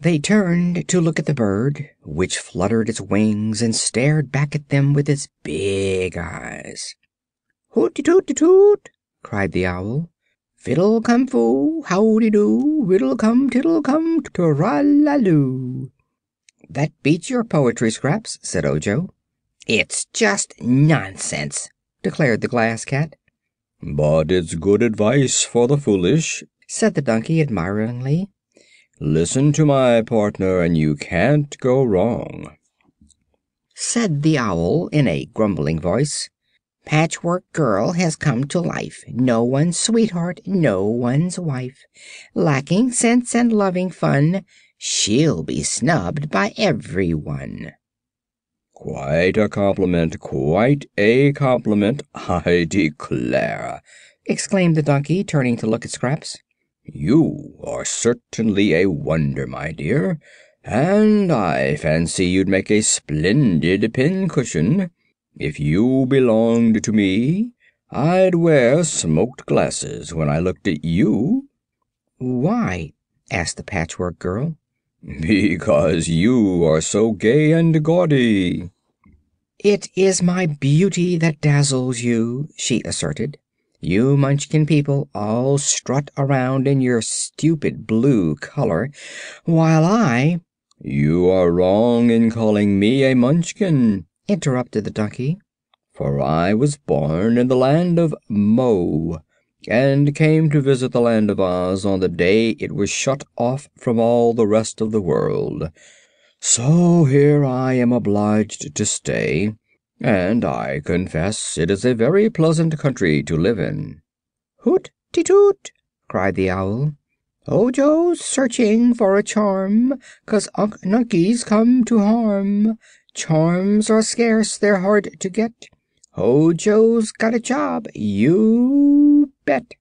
They turned to look at the bird, which fluttered its wings and stared back at them with its big eyes. "Hooty tooty toot!" cried the owl. "Fiddle cum foo, howdy do, riddle cum tiddle cum, tra-la-loo." "That beats your poetry, Scraps," said Ojo. "It's just nonsense," declared the Glass Cat. "But it's good advice for the foolish," said the donkey admiringly. "Listen to my partner, and you can't go wrong." Said the owl in a grumbling voice, "Patchwork Girl has come to life, no one's sweetheart, no one's wife. Lacking sense and loving fun, she'll be snubbed by everyone." "Quite a compliment, quite a compliment, I declare!" exclaimed the donkey, turning to look at Scraps. "You are certainly a wonder, my dear, and I fancy you'd make a splendid pincushion. If you belonged to me, I'd wear smoked glasses when I looked at you." "Why?" asked the Patchwork Girl. "Because you are so gay and gaudy." "It is my beauty that dazzles you," she asserted. "You Munchkin people all strut around in your stupid blue color, while I—" "You are wrong in calling me a Munchkin," interrupted the donkey, "for I was born in the land of Mo, and came to visit the land of Oz on the day it was shut off from all the rest of the world. So here I am obliged to stay, and I confess it is a very pleasant country to live in." "Hoot-ti-toot!" cried the owl. "Ojo's searching for a charm, 'cause Unc Nunkies come to harm. Charms are scarce, they're hard to get. Ojo's got a job, you bet!"